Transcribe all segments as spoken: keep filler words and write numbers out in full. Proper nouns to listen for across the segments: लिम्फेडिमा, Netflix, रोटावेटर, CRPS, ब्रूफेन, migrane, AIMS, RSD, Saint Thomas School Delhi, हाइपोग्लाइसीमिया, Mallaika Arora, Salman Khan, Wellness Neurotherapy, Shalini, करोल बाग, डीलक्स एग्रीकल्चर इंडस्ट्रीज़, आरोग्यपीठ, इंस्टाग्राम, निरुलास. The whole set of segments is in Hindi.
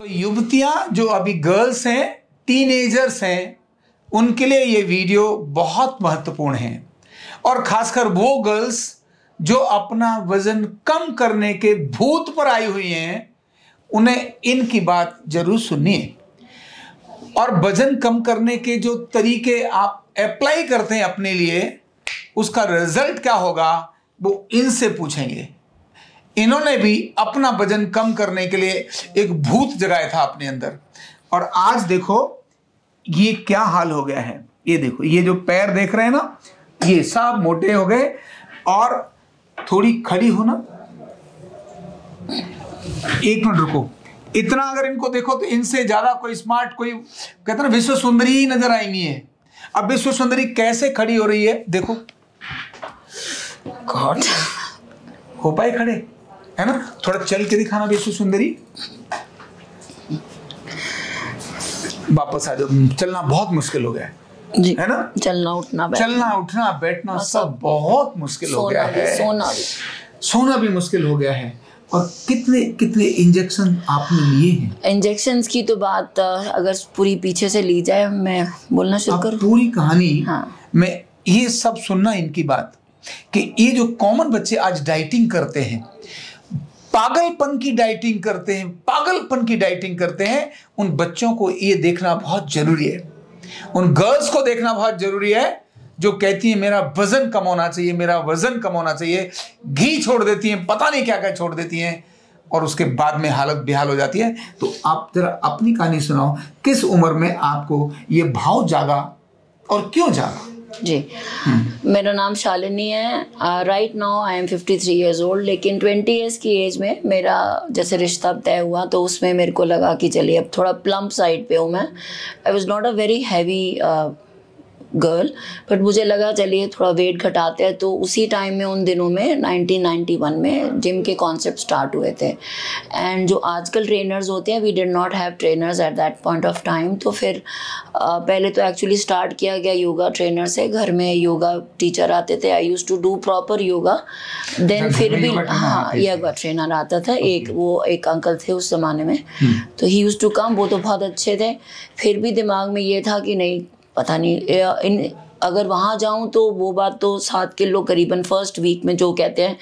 तो युवतियां जो अभी गर्ल्स हैं, टीनेजर्स हैं, उनके लिए ये वीडियो बहुत महत्वपूर्ण है, और खासकर वो गर्ल्स जो अपना वजन कम करने के भूत पर आई हुई हैं, उन्हें इनकी बात जरूर सुनिए। और वजन कम करने के जो तरीके आप अप्लाई करते हैं अपने लिए, उसका रिजल्ट क्या होगा वो इनसे पूछेंगे। इन्होंने भी अपना वजन कम करने के लिए एक भूत जगाया था अपने अंदर, और आज देखो ये क्या हाल हो गया है। ये देखो, ये जो पैर देख रहे हैं ना, ये सब मोटे हो गए। और थोड़ी खड़ी हो ना, एक मिनट रुको, इतना अगर इनको देखो तो इनसे ज्यादा कोई स्मार्ट, कोई कहते ना विश्व सुंदरी ही नजर आएंगी है। अब विश्व सुंदरी कैसे खड़ी हो रही है देखो, गॉड हो पाए खड़े है ना। थोड़ा चल के दिखाना विश्व सुंदरी, वापस आ जाओ, चलना बहुत मुश्किल हो गया है जी, है ना। चलना उठना चलना उठना बैठना सब बहुत मुश्किल हो गया है, सोना भी सोना भी मुश्किल हो गया है। और कितने कितने इंजेक्शन आपने लिए हैं? इंजेक्शंस की तो बात अगर पूरी पीछे से ली जाए, मैं बोलना शुरू करूं पूरी कहानी। हाँ। मैं ये सब सुनना इनकी बात कि ये जो कॉमन बच्चे आज डाइटिंग करते हैं, पागलपन की डाइटिंग करते हैं पागलपन की डाइटिंग करते हैं उन बच्चों को ये देखना बहुत जरूरी है, उन गर्ल्स को देखना बहुत जरूरी है जो कहती है मेरा वजन कम होना चाहिए, मेरा वजन कम होना चाहिए, घी छोड़ देती हैं, पता नहीं क्या क्या छोड़ देती हैं, और उसके बाद में हालत बेहाल हो जाती है। तो आप जरा अपनी कहानी सुनाओ, किस उम्र में आपको ये भाव जागा और क्यों जागा? जी, मेरा नाम शालिनी है। Right now I am fifty three years old, लेकिन ट्वेंटी इयर्स की एज में मेरा जैसे रिश्ता तय हुआ, तो उसमें मेरे को लगा कि चलिए अब थोड़ा प्लम्प साइड पे हूँ मैं। I was not a very heavy girl, but मुझे लगा चलिए थोड़ा वेट घटाते हैं। तो उसी टाइम में उन दिनों में नाइनटीन नाइंटी वन में जिम के कॉन्सेप्ट स्टार्ट हुए थे, एंड जो आजकल ट्रेनर्स होते हैं, we did not have trainers at that point of time. तो फिर आ, पहले तो एक्चुअली स्टार्ट किया गया योगा ट्रेनर से, घर में योगा टीचर आते थे। I use to do proper yoga, then फिर भी हाँ योगा ट्रेनर आता था एक, वो एक अंकल थे उस ज़माने में, तो ही यूज टू कम, वो तो बहुत अच्छे थे। फिर भी दिमाग में ये था कि नहीं, पता नहीं इन अगर वहाँ जाऊँ तो वो बात तो सात किलो करीबन फर्स्ट वीक में जो कहते हैं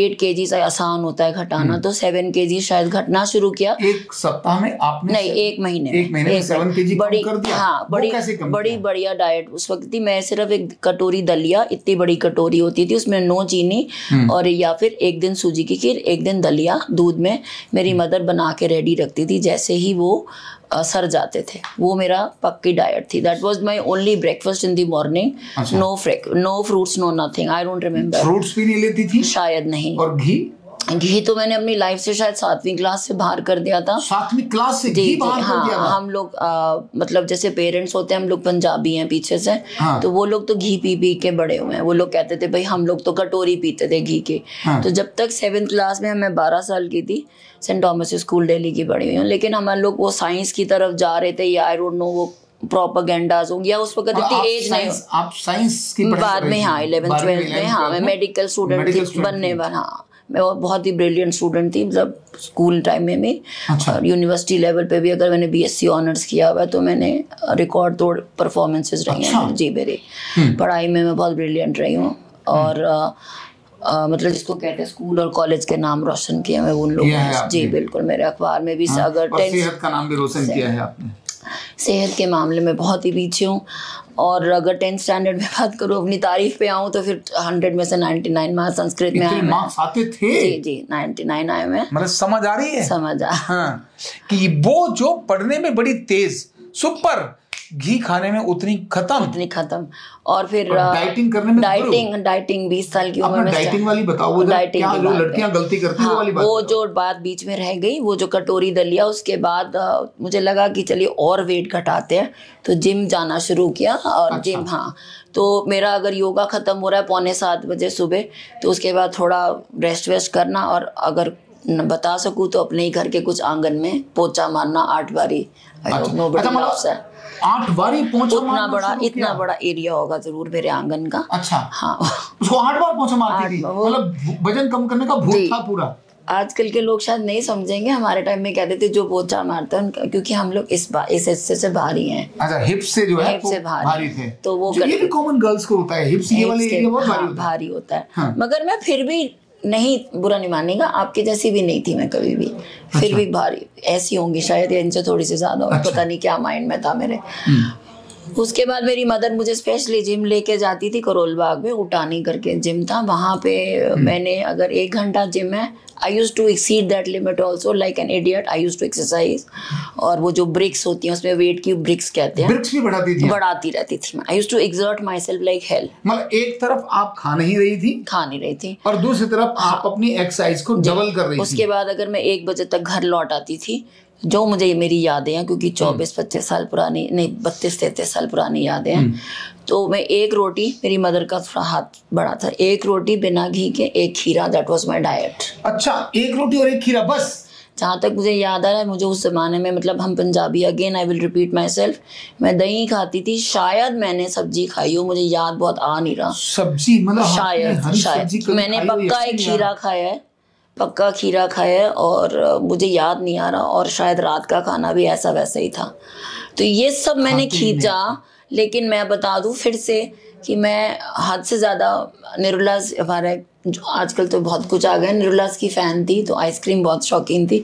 एट केजी से आसान होता है घटाना, तो सेवन केजी शायद घटना शुरू किया एक सप्ताह में। आपने नहीं, एक महीने एक महीने में सेवन केजी बड़ी कर दिया। हाँ, बड़ी बड़ी बढ़िया डाइट उस वक्त थी। मैं सिर्फ एक कटोरी दलिया, इतनी बड़ी कटोरी होती थी, उसमें नो चीनी, और या फिर एक दिन सूजी की खीर, एक दिन दलिया दूध में मेरी मदर बना के रेडी रखती थी। जैसे ही वो सर जाते थे, वो मेरा पक्की डाइट थी। That was my only breakfast in the morning. No no fruits, no nothing, I don't remember. Fruits भी नहीं लेती थी शायद, नहीं। और घी घी तो मैंने अपनी लाइफ से शायद सातवीं क्लास से बाहर कर दिया था। सातवीं क्लास से घी बाहर कर दिया था। हम लोग आ, मतलब जैसे पेरेंट्स होते हैं, हम लोग पंजाबी हैं पीछे से, हाँ। तो वो लोग तो घी पी पी के बड़े हुए हैं। वो लोग कहते थे भाई, हम लोग तो कटोरी पीते थे घी के, हाँ। तो जब तक सेवेंथ क्लास में, मैं बारह साल की थी, सेंट थॉमस स्कूल दिल्ली की बड़ी हुई हूँ, लेकिन हम लोग वो साइंस की तरफ जा रहे थे, या आई डोंट नो वो प्रोपागेंडाज हो गया उस वक्त, इतनी एज नहीं। आप साइंस की बाद में, हाँ, इलेवेंथ ट्वेल्थ में, हाँ, मैं मेडिकल स्टूडेंट बनने वाला, हाँ, मैं और बहुत ही ब्रिलियंट स्टूडेंट थी, मतलब स्कूल टाइम में मैं, अच्छा। और यूनिवर्सिटी लेवल पे भी अगर मैंने बीएससी ऑनर्स किया हुआ है, तो मैंने रिकॉर्ड तोड़ परफॉर्मेंसेस रही हैं, अच्छा। जी, मेरे पढ़ाई में मैं बहुत ब्रिलियंट रही हूँ, और आ, आ, मतलब जिसको कहते हैं स्कूल और कॉलेज के नाम रोशन किया मैं उन लोगों, जी बिल्कुल, मेरे अखबार में भी, अगर सेहत का नाम भी रोशन किया है आपने। सेहत के मामले में बहुत ही पीछे हूँ, और अगर टेंथ स्टैंडर्ड में बात करूँ, अपनी तारीफ पे आऊँ तो फिर हंड्रेड में से नाइंटी नाइन मार्क्स संस्कृत में आए थे। जी जी, नाइंटी नाइन आए मैं, मतलब समझ आ रही है, समझ आ, हाँ, कि वो जो पढ़ने में बड़ी तेज, सुपर, घी खाने में उतनी खत्म उतनी खत्म और फिर और डाइटिंग करने में डाइटिंग डाइटिंग बीस साल की उम्र में डाइटिंग वाली बताओ, वो डाइटिंग क्या जो लड़कियां गलती करती हैं, वो वाली बात, वो जो बात बीच में रह गई, वो जो कटोरी दलिया। उसके बाद आ, मुझे लगा कि चलिए और वेट घटाते हैं, तो जिम जाना शुरू किया, और जिम, हाँ, तो मेरा अगर योगा खत्म हो रहा है पौने सात बजे सुबह, तो उसके बाद थोड़ा रेस्ट वेस्ट करना, और अगर बता सकूँ तो अपने ही घर के कुछ आंगन में पोछा मारना आठ बारी। आठ बारी पोछा मारना, बड़ा इतना बड़ा एरिया होगा जरूर मेरे आंगन का, अच्छा, हाँ, उसको आठ बार पोछा मारती थी, मतलब वजन कम करने का भूत था पूरा। आजकल के लोग शायद नहीं समझेंगे, हमारे टाइम में कहते थे जो पोछा मारता है, क्योंकि हम लोग इस इस हिस्से से भारी हैं। अच्छा, हिप्स से जो है हिप्स से भारी थे, तो वो ये भी कॉमन गर्ल्स को होता है, हिप्स ये वाले एरिया बहुत भारी होता है। मगर मैं फिर भी नहीं, बुरा नहीं मानेगा, आपके जैसी भी नहीं थी मैं कभी भी। अच्छा। फिर भी भारी ऐसी होंगी शायद, इनसे थोड़ी सी ज्यादा होगी। अच्छा। पता नहीं क्या माइंड में था मेरे। उसके बाद मेरी मदर मुझे स्पेशली जिम लेके जाती थी, करोल बाग में उठानी करके जिम था, वहाँ पे मैंने अगर एक घंटा जिम है, I use to exceed that limit also like an idiot, I use to exercise. और वो जो ब्रिक्स होती हैं उसमें वेट की ब्रिक्स कहते हैं, ब्रिक्स भी बढ़ाती थी, बढ़ाती रहती थी। I use to exert my self like hell. मतलब एक तरफ आप खा नहीं रही थी, खा नहीं रही थी, और दूसरी तरफ आप अपनी एक्सरसाइज को डबल कर रही थी। उसके बाद अगर मैं एक बजे तक घर लौट आती थी, जो मुझे ये मेरी यादें हैं, क्योंकि चौबीस पच्चीस साल पुरानी नहीं बत्तीस तैतीस साल पुरानी यादें हैं, तो मैं एक रोटी, मेरी मदर का थोड़ा हाथ बड़ा था, एक रोटी बिना घी के, एक खीरा, दैट वाज माय डाइट। अच्छा, एक रोटी और एक खीरा बस। जहाँ तक मुझे याद आ रहा है, मुझे उस जमाने में, मतलब हम Punjabi, again I will repeat my self, मैं दही खाती थी, शायद मैंने सब्जी खाई हो, मुझे याद बहुत आ नहीं रहा, सब्जी मतलब शायद शायद मैंने पक्का एक खीरा खाया है, पक्का खीरा खाया, और मुझे याद नहीं आ रहा, और शायद रात का खाना भी ऐसा वैसा ही था। तो ये सब मैंने खींचा, लेकिन मैं बता दूं फिर से कि मैं हद से ज़्यादा निरुलास, हमारे जो आजकल तो बहुत कुछ आ गया, निरुलास की फ़ैन थी, तो आइसक्रीम बहुत शौकीन थी।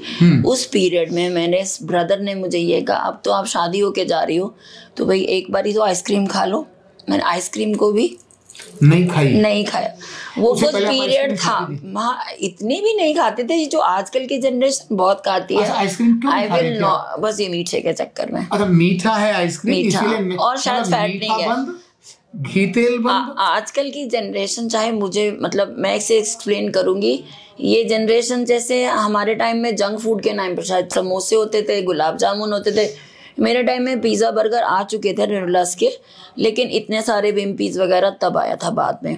उस पीरियड में मेरे ब्रदर ने मुझे ये कहा, अब तो आप शादी होके जा रही हो, तो भाई एक बार ही तो आइसक्रीम खा लो। मैंने आइसक्रीम को भी नहीं खाई, नहीं खाया। वो कुछ पीरियड था, माँ इतनी भी नहीं खाते थे, जो आजकल की जनरेशन बहुत खाती है। आइसक्रीम क्यों आई विल नॉट, बस ये मीठे के चक्कर में। अच्छा, मीठा है आइसक्रीम इसलिए, और शायद फैट नहीं है, घी तेल बंद। आजकल की जनरेशन, चाहे मुझे, मतलब मैं इसे एक्सप्लेन करूंगी, ये जनरेशन, जैसे हमारे टाइम में जंक फूड के नाम पर शायद समोसे होते थे, गुलाब जामुन होते थे, मेरे टाइम में पिज़्ज़ा बर्गर आ चुके थे निरुलास के, लेकिन इतने सारे विम्पीज़ वगैरह तब आया था बाद में।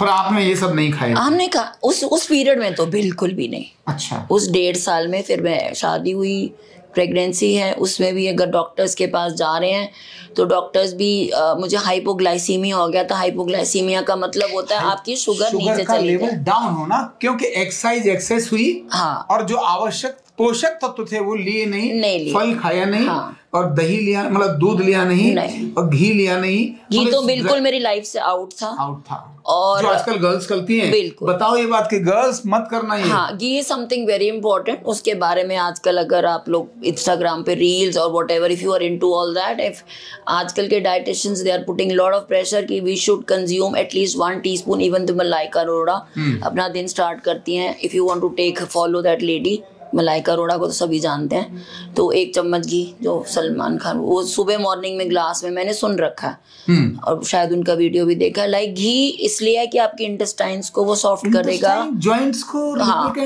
पर आपने ये सब नहीं खाया? हमने कहा उस उस पीरियड में तो बिल्कुल भी नहीं। अच्छा। उस डेढ़ साल में फिर मैं, शादी हुई, प्रेगनेंसी है, उसमें भी अगर डॉक्टर्स के पास जा रहे हैं तो डॉक्टर्स भी आ, मुझे हाइपोग्लाइसीमिया हो गया था। हाइपोग्लाइसीमिया का मतलब होता है आपकी शुगर नीचे चली गई, डाउन होना, क्योंकि एक्सरसाइज एक्सेस हुई। हाँ। और जो आवश्यक पोषक तत्व थे वो लिए नहीं, नहीं लिए। फल खाया नहीं। हाँ। और दही लिया, मतलब दूध लिया नहीं, नहीं। और घी लिया नहीं, घी तो बिल्कुल मेरी लाइफ से आउट था, आउट था। और जो आजकल गर्ल्स करती हैं, बिल्कुल बताओ ये बात कि गर्ल्स मत करना ये। हाँ, ghee is something very important. उसके बारे में आजकल अगर आप लोग इंस्टाग्राम पे रील्स और whatever, if you are into all that, if आजकल के dietitians they are putting lot of pressure कि we should consume at least one teaspoon. Even the Malaika Arora अपना दिन स्टार्ट करती हैं, if you want to take follow that lady, Malaika Arora को तो सभी जानते हैं। तो एक चम्मच घी, जो सलमान खान, वो सुबह मॉर्निंग में ग्लास में, मैंने सुन रखा है और शायद उनका वीडियो भी देखा। लाइक घी इसलिए है कि आपके इंटेस्टाइंस को वो सॉफ्ट करेगा, जॉइंट्स को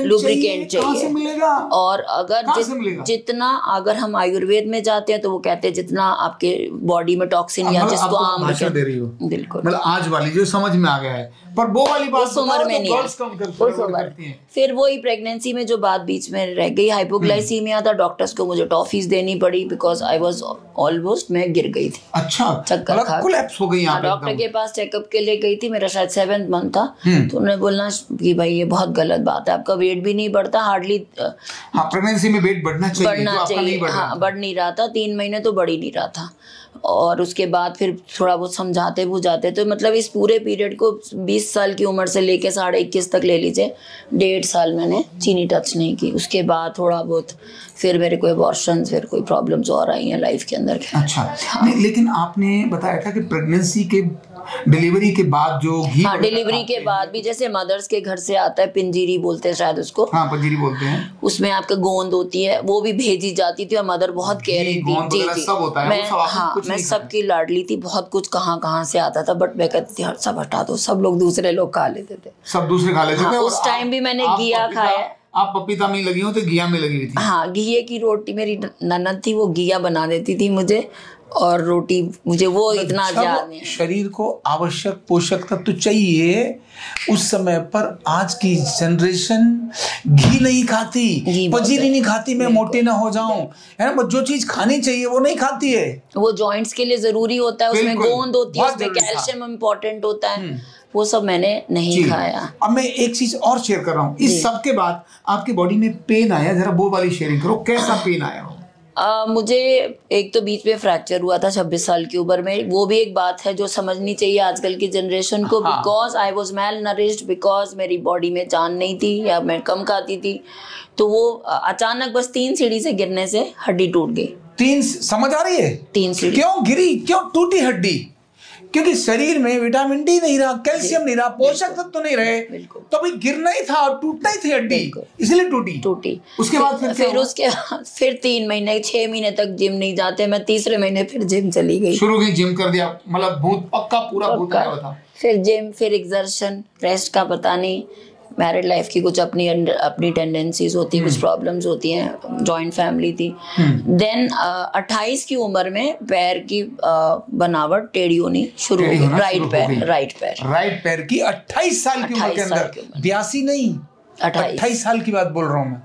लुब्रिकेंट चाहिए। और अगर जितना, अगर हम आयुर्वेद में जाते हैं तो वो कहते हैं जितना आपके बॉडी में टॉक्सिन या जिसको आम बिल्कुल आज वाली जो समझ में आ गया है, पर वो वाली बात उस उम्र में नहीं है। फिर वही प्रेगनेंसी में जो बात बीच में रह गई, हाइपोग्लाइसीमिया था, डॉक्टर्स को मुझे टॉफीज देनी पड़ी बिकॉज आई वाज ऑलमोस्ट, मैं गिर गई थी। अच्छा, चक्कर खा कोलैप्स हो गई। डॉक्टर के पास चेकअप के लिए गई थी, मेरा शायद सेवेंथ मंथ था, तो उन्होंने बोलना कि भाई ये बहुत गलत बात है, आपका वेट भी नहीं बढ़ता, हार्डली प्रेगनेंसी में वेट बढ़ना चाहिए, बढ़ नहीं रहा था, तीन महीने तो बढ़ ही नहीं रहा था। और उसके बाद फिर थोड़ा बहुत समझाते बुझाते, तो मतलब इस पूरे पीरियड को बीस साल की उम्र से लेके साढ़े इक्कीस तक ले लीजिए, डेढ़ साल मैंने चीनी टच नहीं की। उसके बाद थोड़ा बहुत फिर मेरे कोई एबॉर्शन, फिर कोई प्रॉब्लम्स और आई हैं लाइफ के अंदर। अच्छा। हाँ। नहीं, लेकिन आपने बताया था कि प्रेगनेंसी के, डिलीवरी के बाद जो घी, हाँ, डिलीवरी के बाद भी, जैसे मदर्स के घर से आता है पिंजीरी बोलते हैं शायद उसको, हाँ, पिंजीरी बोलते हैं, उसमें आपका गोंद होती है, वो भी भेजी जाती थी, और मदर बहुत केयरिंग थी, जी जी, सब होता है, मैं, हाँ, मैं सबकी लाडली थी, बहुत कुछ कहाँ कहाँ से आता था, बट मैं कहती थी हर सब हटा दो, सब लोग दूसरे लोग खा लेते थे, सब दूसरे खा लेते थे। उस टाइम भी मैंने घिया खाया, आप पपीता में लगी हो तो घिया में लगी हुई थी। हाँ, घिये की रोटी, मेरी ननद थी वो घिया बना देती थी मुझे, और रोटी मुझे वो इतना याद नहीं है। शरीर को आवश्यक पोषक तत्व तो चाहिए उस समय पर, आज की जनरेशन घी नहीं खाती, पंजीरी नहीं खाती, मैं मोटी ना हो जाऊं, है ना, जो चीज खानी चाहिए वो नहीं खाती है। वो जॉइंट्स के लिए जरूरी होता है, उसमें गोंद होती है, उसमें कैल्शियम इम्पोर्टेंट होता है, वो सब मैंने नहीं खाया। अब मैं एक चीज और शेयर कर रहा हूँ, इस सब के बाद आपकी बॉडी में पेन आया, जरा वो वाली शेयरिंग करो, कैसा पेन आया हो? Uh, मुझे एक तो बीच में फ्रैक्चर हुआ था छब्बीस साल की उम्र में, वो भी एक बात है जो समझनी चाहिए आजकल की जनरेशन को, because I was malnourished, because मेरी बॉडी में जान नहीं थी या मैं कम खाती थी, तो वो अचानक बस तीन सीढ़ी से गिरने से हड्डी टूट गई। तीन, समझ आ रही है? तीन सीढ़ी क्यों गिरी, क्यों टूटी हड्डी? क्योंकि शरीर में विटामिन डी नहीं रहा, कैल्शियम नहीं रहा, पोषक तत्व तो नहीं रहे, तो भाई गिरना ही था और टूटना ही थी हड्डी, इसलिए टूटी टूटी उसके बाद फिर फिर उसके फिर तीन महीने छह महीने तक जिम नहीं जाते, मैं तीसरे महीने फिर जिम चली गई, शुरू की जिम कर दिया, मतलब भूत पक्का पूरा भूत आया था, फिर जिम, फिर एक्सर्शन, रेस्ट का पता नहीं, मैरिड लाइफ की कुछ अपनी अपनी टेंडेंसीज होती हैं, कुछ प्रॉब्लम्स होती हैं, जॉइंट फैमिली थी। देन अट्ठाईस की उम्र में पैर की बनावट टेढ़ी होनी शुरू हो गई, राइट पैर, राइट पैर राइट पैर की अट्ठाईस साल की उम्र के अंदर, बयासी नहीं अट्ठाईस साल की बात बोल रहा हूँ मैं।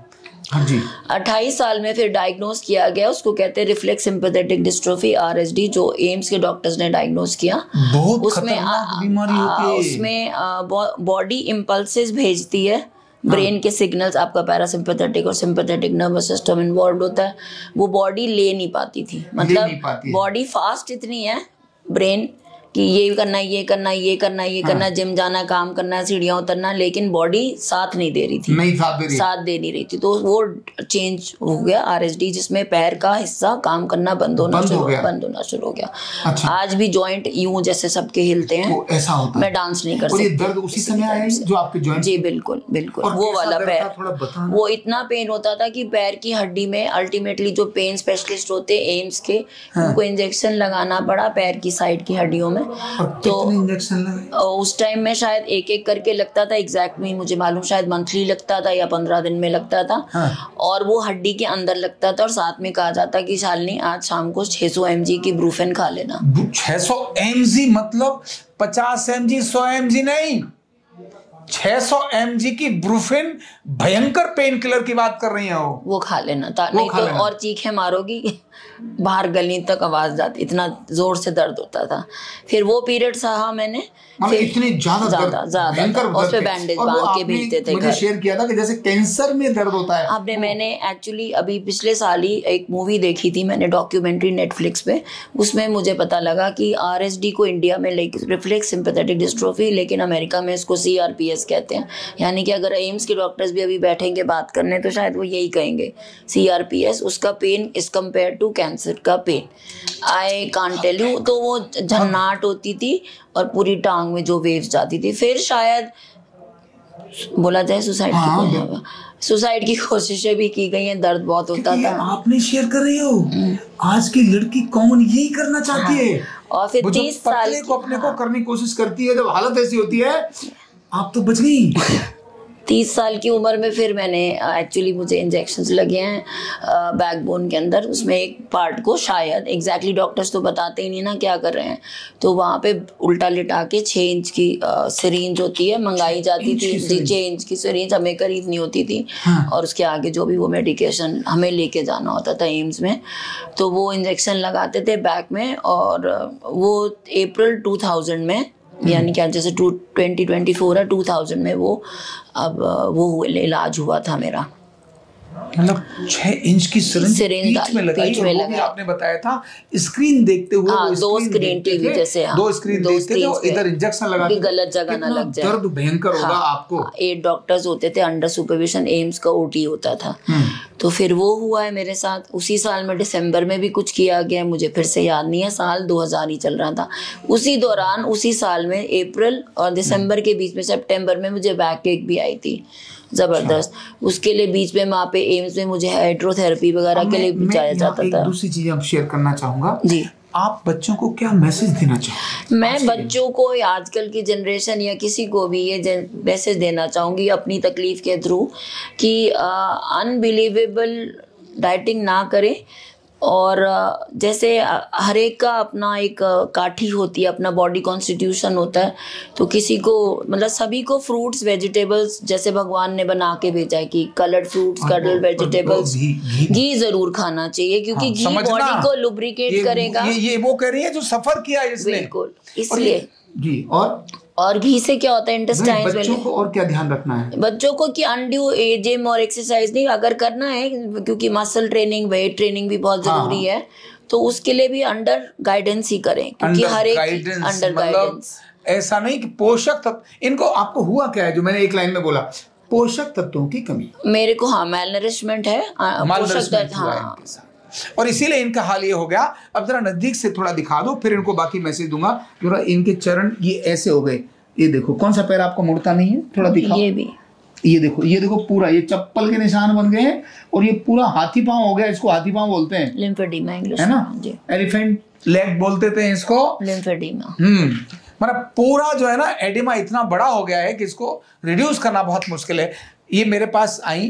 हाँ जी, अट्ठाईस साल में फिर डायग्नोज किया गया, उसको कहते हैं reflex sympathetic dystrophy R S D, जो एम्स के डॉक्टर्स ने डायग्नोज किया। बहुत उसमें खतरनाक बीमारी होती है, उसमें बॉडी इम्पल्सेस भेजती है, ब्रेन हाँ। के सिग्नल्स, आपका पैरासिम्पैथेटिक और सिंपैथेटिक नर्वस सिस्टम इन्वॉल्व होता है, वो बॉडी ले नहीं पाती थी, मतलब बॉडी फास्ट इतनी है ब्रेन कि ये करना ये करना ये करना ये हाँ। करना, जिम जाना, काम करना, सीढ़ियाँ उतरना, लेकिन बॉडी साथ नहीं दे रही थी, नहीं साथ दे रही, साथ दे नहीं रही थी, तो वो चेंज हो गया आर एस डी, जिसमें पैर का हिस्सा काम करना बंद होना शुरू बंद होना शुरू हो गया। अच्छा। आज भी जॉइंट यूं जैसे सबके हिलते हैं, तो ऐसा होता है, मैं डांस नहीं कर सकती। दर्द उसी समय आया जो आपके जॉइंट? जी बिल्कुल बिल्कुल, वो वाला पैर, वो इतना पेन होता था कि पैर की हड्डी में अल्टीमेटली जो पेन स्पेशलिस्ट होते एम्स के, उनको इंजेक्शन लगाना पड़ा पैर की साइड की हड्डियों में, तो इंजेक्शन उस टाइम में शायद एक एक करके लगता था, एग्जैक्ट नहीं मुझे मालूम, शायद मंथली लगता था या पंद्रह दिन में लगता था, हाँ। और वो हड्डी के अंदर लगता था, और साथ में कहा जाता कि शालिनी आज शाम को छह सौ एम जी की ब्रूफेन खा लेना। छह सौ एम जी मतलब पचास एम जी, सौ एम जी नहीं, छह सौ एम जी की ब्रूफेन, भयंकर पेन किलर की बात कर रही है, वो वो खा लेना था, नहीं तो और चीखें मारोगी बाहर गली तक आवाज जाती, इतना जोर से दर्द होता था। फिर वो पीरियड सहा मैंने, इतने ज्यादा ज्यादा ज्यादा उस पे बैंडेज बांध के भेजते थे। मुझे शेयर किया था कि जैसे कैंसर में दर्द होता है आपने, मैंने एक्चुअली अभी पिछले साल ही एक मूवी देखी थी मैंने, डॉक्यूमेंट्री नेटफ्लिक्स पे, उसमें मुझे पता लगा कि आर एस डी को इंडिया में रिफ्लेक्स सिंपैथेटिक डिस्ट्रोफी, लेकिन अमेरिका में इसको सी आर पी एस कहते हैं, यानी कि अगर एम्स के डॉक्टर्स भी अभी बैठेंगे बात करने तो शायद वो यही कहेंगे सी आर पी एस, उसका pain is compare to cancer का pain, I can't tell you. तो वो झन्नाट होती थी और पूरी टांग में जो वेव्स जाती थी, फिर शायद बोला जाए सुसाइड की सुसाइड की कोशिशें भी की गई हैं, दर्द बहुत होता था। आपने शेयर कर रही हो, आज की लड़की कौन यही करना चाहती है, और फिर तीस साल को अपने को करने की कोशिश करती है, जब हालत ऐसी होती है आप तो बच गई। तीस साल की उम्र में फिर मैंने एक्चुअली मुझे इंजेक्शंस लगे हैं बैकबोन के अंदर, उसमें एक पार्ट को शायद एग्जैक्टली डॉक्टर्स तो बताते ही नहीं ना क्या कर रहे हैं, तो वहाँ पे उल्टा लिटा के छः इंच की सिरिंज होती है, मंगाई जाती थी, छः इंच की सिरिंज हमें करीब नहीं होती थी, हाँ। और उसके आगे जो भी वो मेडिकेशन हमें लेके जाना होता था एम्स में, तो वो इंजेक्शन लगाते थे बैक में, और वो अप्रैल टू थाउजेंड में, यानी क्या जैसे टू ट्वेंटी ट्वेंटी फोर है टू थाउजेंड में वो अब वो इलाज हुआ था मेरा, मतलब छह इंच की सिरिंज बीच में लगाई, बीच में लगाई, आपने बताया था स्क्रीन देखते हुए, हाँ, दो स्क्रीन टीवी जैसे, हाँ, दो स्क्रीन देखते थे, इधर इंजेक्शन लगा के गलत जगह ना लग जाए, दर्द भयंकर होगा आपको। एट डॉक्टर्स होते थे अंडर सुपरविजन, एम्स का ओटी होता था, तो फिर वो हुआ है मेरे साथ। उसी साल में दिसंबर में भी कुछ किया गया, मुझे फिर से याद नहीं है, साल दो हज़ार ही चल रहा था, उसी दौरान उसी साल में अप्रैल और दिसंबर के बीच में सितंबर में मुझे बैक एक भी आई थी जबरदस्त, उसके लिए बीच में वहाँ पे एम्स में मुझे हाइड्रोथेरेपी वगैरह के लिए जाया जाता था। दूसरी चीज आप शेयर करना चाहूंगा जी, आप बच्चों को क्या मैसेज देना चाहूँगी? मैं बच्चों को, आजकल की जनरेशन या किसी को भी ये मैसेज देना चाहूँगी अपनी तकलीफ के थ्रू कि अनबिलीवेबल डाइटिंग ना करें, और जैसे हर एक का अपना एक काठी होती है, अपना बॉडी कॉन्स्टिट्यूशन होता है, तो किसी को मतलब सभी को फ्रूट्स वेजिटेबल्स जैसे भगवान ने बना के भेजा है कि कलर्ड फ्रूट्स कलर्ड वेजिटेबल्स, घी जरूर खाना चाहिए क्योंकि घी बॉडी को लुब्रिकेट करेगा, ये, ये वो कह रही है जो सफर किया इसने, बिल्कुल इसलिए जी। और और घी से क्या होता है इंटेस्टाइन। बच्चों को और क्या ध्यान रखना है? बच्चों को कि अनड्यू जिम और एक्सरसाइज नहीं, अगर करना है क्योंकि मसल ट्रेनिंग वेट ट्रेनिंग भी बहुत जरूरी है, तो उसके लिए भी अंडर गाइडेंस ही करें, क्योंकि हर एक अंडर गाइडेंस। ऐसा नहीं कि पोषक तत्व इनको, आपको हुआ क्या है जो मैंने एक लाइन में बोला पोषक तत्वों की कमी मेरे को, हाँ मेलनरिशमेंट है, पोषक तत्व, हाँ, और इसीलिए इनका हाल ये हो गया। अब जरा नजदीक से थोड़ा दिखा दो, फिर इनको बाकी मैसेज दूंगा। जरा इनके चरण ये ऐसे हो गए, ये देखो कौन सा पैर आपको मुड़ता नहीं है, थोड़ा दिखाओ। ये भी ये देखो, ये देखो पूरा ये चप्पल के निशान बन गए हैं, और ये पूरा हाथी पांव हो गया, इसको हाथी पांव बोलते हैं, लिम्फेडिमा इंग्लिश है ना, एलिफेंट लेग बोलते थे इसको, लिम्फेडिमा। हम्म मतलब पूरा जो है ना एडिमा इतना बड़ा हो गया है कि इसको रिड्यूस करना बहुत मुश्किल है। ये मेरे पास आई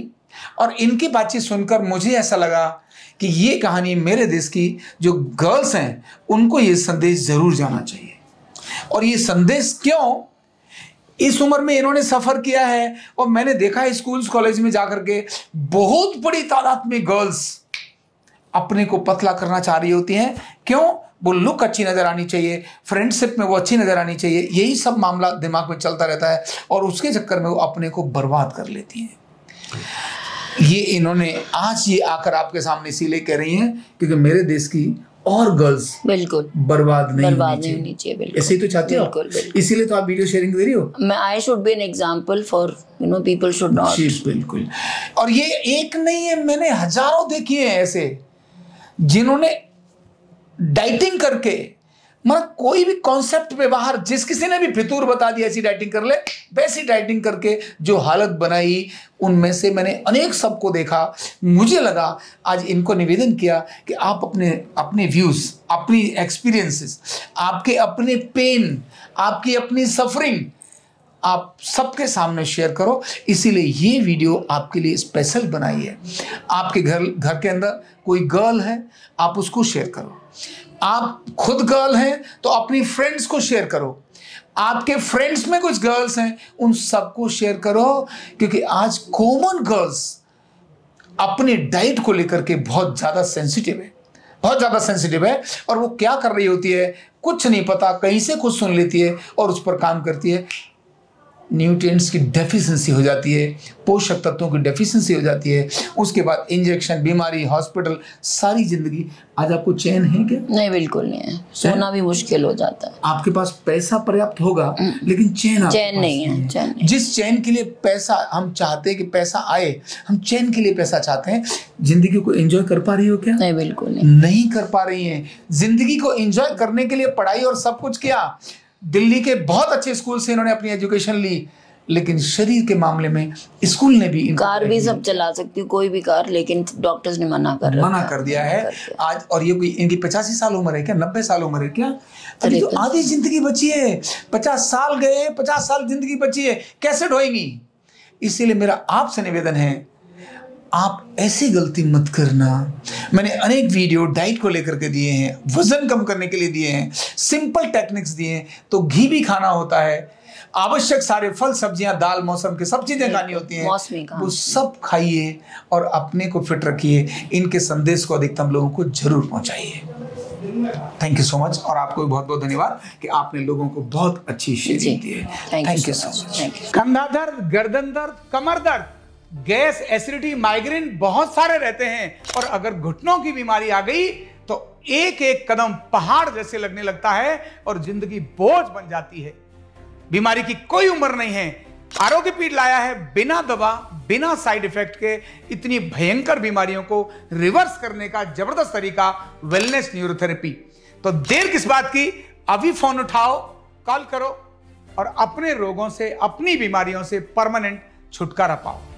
और इनकी बातचीत सुनकर मुझे ऐसा लगा कि ये कहानी मेरे देश की जो गर्ल्स हैं उनको ये संदेश जरूर जाना चाहिए। और ये संदेश क्यों, इस उम्र में इन्होंने सफ़र किया है, और मैंने देखा है स्कूल्स कॉलेज में जाकर के बहुत बड़ी तादाद में गर्ल्स अपने को पतला करना चाह रही होती हैं। क्यों? वो लुक अच्छी नज़र आनी चाहिए, फ्रेंडशिप में वो अच्छी नज़र आनी चाहिए, यही सब मामला दिमाग में चलता रहता है, और उसके चक्कर में वो अपने को बर्बाद कर लेती हैं। ये इन्होंने आज ये आकर आपके सामने इसीलिए कह रही हैं क्योंकि मेरे देश की और गर्ल्स बिल्कुल बर्बाद नहीं बर्बाद नहीं होनी चाहिए। ऐसे ही तो चाहती हो, इसीलिए तो आप वीडियो शेयरिंग दे रही हो। मैं I should be an example for you know people should not. बिल्कुल, और ये एक नहीं है, मैंने हजारों देखी है ऐसे जिन्होंने डाइटिंग करके, मतलब कोई भी कॉन्सेप्ट पे बाहर जिस किसी ने भी फितूर बता दिया ऐसी डाइटिंग कर ले, वैसी डाइटिंग करके जो हालत बनाई, उनमें से मैंने अनेक सबको देखा। मुझे लगा आज इनको निवेदन किया कि आप अपने अपने व्यूज़, अपनी एक्सपीरियंसेस, आपके अपने पेन, आपकी अपनी सफरिंग आप सबके सामने शेयर करो, इसीलिए ये वीडियो आपके लिए स्पेशल बनाई है। आपके घर घर के अंदर कोई गर्ल है, आप उसको शेयर करो। आप खुद गर्ल हैं तो अपनी फ्रेंड्स को शेयर करो, आपके फ्रेंड्स में कुछ गर्ल्स हैं उन सबको शेयर करो, क्योंकि आज कॉमन गर्ल्स अपने डाइट को लेकर के बहुत ज़्यादा सेंसिटिव है, बहुत ज़्यादा सेंसिटिव है। और वो क्या कर रही होती है कुछ नहीं पता, कहीं से कुछ सुन लेती है और उस पर काम करती है। न्यूट्रिएंट्स की डेफिशिएंसी हो जाती है, पोषक तत्वों की डेफिशिएंसी हो जाती है, उसके बाद इंजेक्शन, बीमारी, हॉस्पिटल, सारी जिंदगी। आज आपको चैन है क्या? नहीं, बिल्कुल नहीं है। सोना भी मुश्किल हो जाता है। आपके पास पैसा पर्याप्त होगा लेकिन चैन चैन नहीं है, चैन नहीं। जिस चैन के लिए पैसा हम चाहते हैं कि पैसा आए, हम चैन के लिए पैसा चाहते हैं। जिंदगी को एंजॉय कर पा रही हो क्या? नहीं, बिल्कुल नहीं कर पा रही है। जिंदगी को एंजॉय करने के लिए पढ़ाई और सब कुछ किया, दिल्ली के बहुत अच्छे स्कूल से इन्होंने अपनी एजुकेशन ली, लेकिन शरीर के मामले में स्कूल ने भी, कार भी सब चला सकती, कोई भी कार, लेकिन डॉक्टर्स ने मना कर मना कर दिया है आज। और ये कोई इनकी पचासी साल उम्र है क्या, नब्बे साल उम्र है क्या? अभी तो आधी जिंदगी बची है, पचास साल गए, पचास साल जिंदगी बची है, कैसे ढोएंगी? इसीलिए मेरा आपसे निवेदन है, आप ऐसी गलती मत करना। मैंने अनेक वीडियो डाइट को लेकर के दिए हैं, वजन कम करने के लिए दिए हैं, सिंपल टेक्निक्स दिए हैं। तो घी भी खाना होता है, आवश्यक सारे फल, सब्जियां, दाल, मौसम के सब चीज़ें खानी होती हैं, वो सब खाइए और अपने को फिट रखिए। इनके संदेश को अधिकतम लोगों को जरूर पहुंचाइए। थैंक यू सो मच, और आपको भी बहुत बहुत धन्यवाद कि आपने लोगों को बहुत अच्छी शेयरिंग दी है। Thank you so much. कंधा दर्द, गर्दन दर्द, कमर दर्द, गैस, एसिडिटी, माइग्रेन बहुत सारे रहते हैं, और अगर घुटनों की बीमारी आ गई तो एक एक कदम पहाड़ जैसे लगने लगता है और जिंदगी बोझ बन जाती है। बीमारी की कोई उम्र नहीं है। आरोग्यपीठ लाया है बिना दवा, बिना साइड इफेक्ट के इतनी भयंकर बीमारियों को रिवर्स करने का जबरदस्त तरीका वेलनेस न्यूरोथेरेपी। तो देर किस बात की, अभी फोन उठाओ, कॉल करो और अपने रोगों से, अपनी बीमारियों से परमानेंट छुटकारा पाओ।